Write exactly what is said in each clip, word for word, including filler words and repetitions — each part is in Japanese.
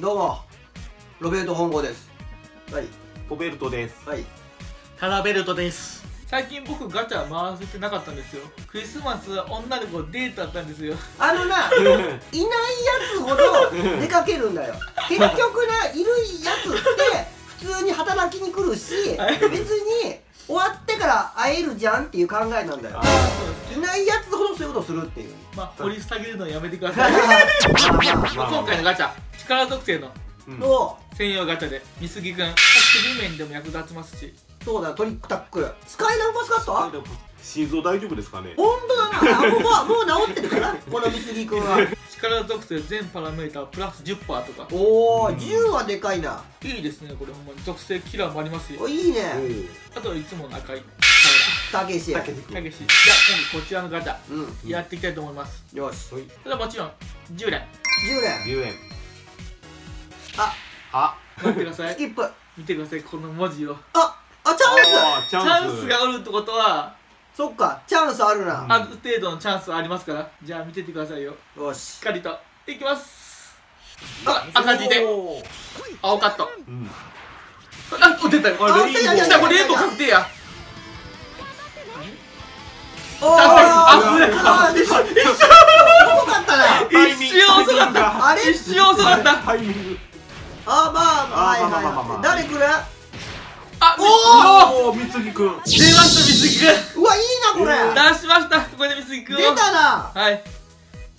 どうもロベルト本郷です。はい。ポベルトです。はい。タラベルトです。最近僕ガチャ回せてなかったんですよ。クリスマス女の子デートあったんですよ。あのな、いないやつほど出かけるんだよ。結局ないるやつって普通に働きに来るし、別に終わってから会えるじゃんっていう考えなんだよ。いないやつほどそういうことするっていう。まあ掘り下げるのやめてください。今回のガチャ。力属性の専用ガチャで美杉君、守備面でも役立ちますし、そうだ、トリックタックル、使い直しかった？心臓大丈夫ですかね？本当だな、もうもう治ってるから、この美杉君は。力属性全パラメータープラス じゅっパーセント とか、おお、じゅうはでかいな。いいですね、これ、ほんまに属性キラーもありますし、いいね。あといつもの赤い、たけし、たけし、じゃあ今度こちらのガチャやっていきたいと思います。よし、ただもちろんじゅうれん、じゅうれん。あ、あ、待ってください。スキップ。見てください、この文字を。あ、あ、チャンス。チャンスがあるってことは。そっか、チャンスあるな。ある程度のチャンスはありますから、じゃあ見ててくださいよ。よし、しっかりと、いきます。あ、赤字で。青カット。あ、お、出たよ、これレインボー。これレインボー確定や。おお、あ、一瞬遅かったな。一瞬遅かった。あれ、一瞬遅かった。タイミング。あ、まあ、誰来る？あ、おお、美杉君。出ました、美杉君。うわ、いいな、これ。出しました、ここで美杉君。出たな。はい。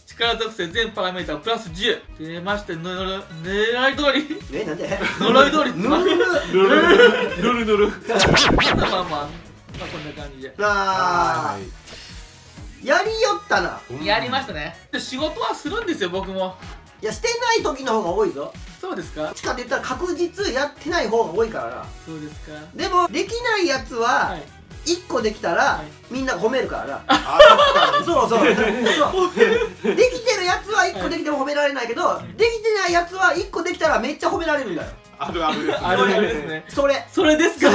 力属性全パラメータプラスじゅう。出まして、ぬる、狙い通り。え、なんで？呪い通り。ぬるぬるぬる。まあまあまあ、こんな感じで。ああ。やりよったな。やりましたね。仕事はするんですよ、僕も。いや、してない時の方が多いぞ。そうですか。しかって言ったら確実やってない方が多いからな。そうですか。でもできないやつはいっこできたらみんな褒めるからな。そうそうそう。できてるやつはいっこできても褒められないけど、できてないやつはいっこできたらめっちゃ褒められるんだよ。あるあるですね。それそれですか。